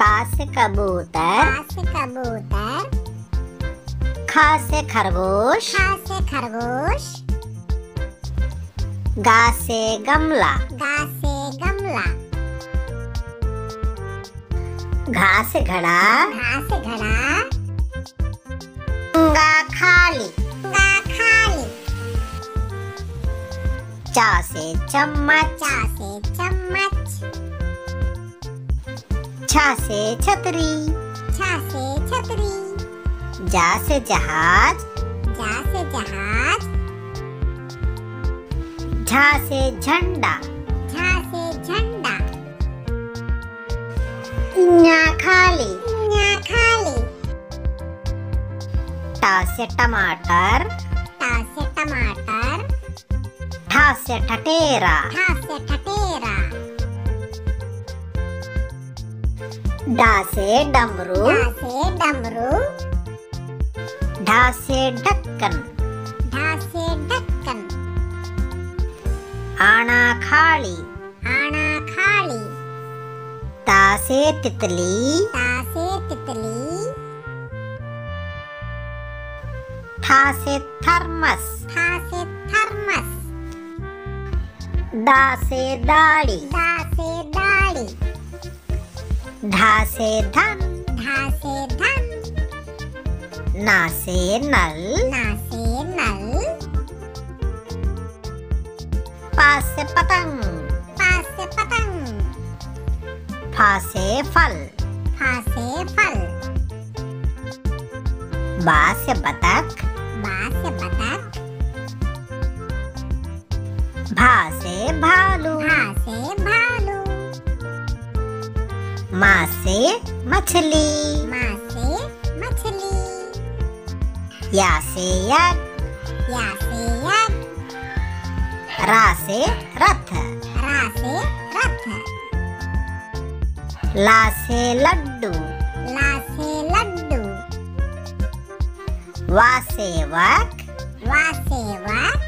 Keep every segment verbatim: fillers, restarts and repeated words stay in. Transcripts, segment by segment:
का से कबूतर, का से कबूतर। खा से खरगोश, खा से खरगोश। गा से गमला, गा से गमला। घा से घड़ा, घा से घड़ा। गा खाली, गा खाली। चा से चम्मच, चा से चम्मच। छा से छतरी, छा से छतरी। जा से जहाज, जा से जहाज। झा से झंडा, झा से झंडा। न्या खाली, न्या खाली। टा से टमाटर, टा से टमाटर। ठा से ठठेरा, ठा से ठठेरा। डा से डमरू, डा से डमरू। ढा से ढक्कन, ढा से ढक्कन। आना खाली, आना खाली। ता से तितली, ता से तितली। था से थर्मस, था से थर्मस। दा से दाढ़ी, दा से दाढ़ी। धा से धन, धा से धन। ना से नल, ना से नल। पा से पतंग, पा से पतंग। फा से फल, फा से फल। बा से बतख, बा से बतख। भा से भालू, भा से भालू। मा से मछली, मा से मछली। या से यज्ञ, या से यज्ञ। रा से रथ, रा से रथ। ला से लड्डू, ला से लड्डू। वा से वाक, वा से वाक।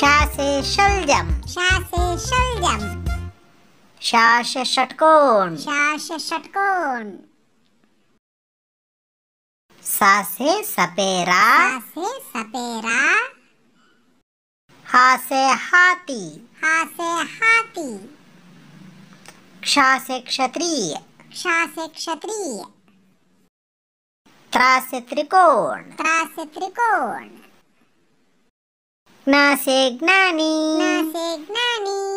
शा से शलजम, शा से शलजम। शा से षटकोण, शा से षटकोण। सा से सपेरा, सा से सपेरा। हा से हाथी, हा से हाथी। क्ष से क्षत्रिय, क्ष से क्षत्रिय। त्रा से त्रिकोण, त्रा से त्रिकोण। ज्ञा से ज्ञानी, ज्ञा से ज्ञानी।